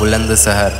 Bulandshahr.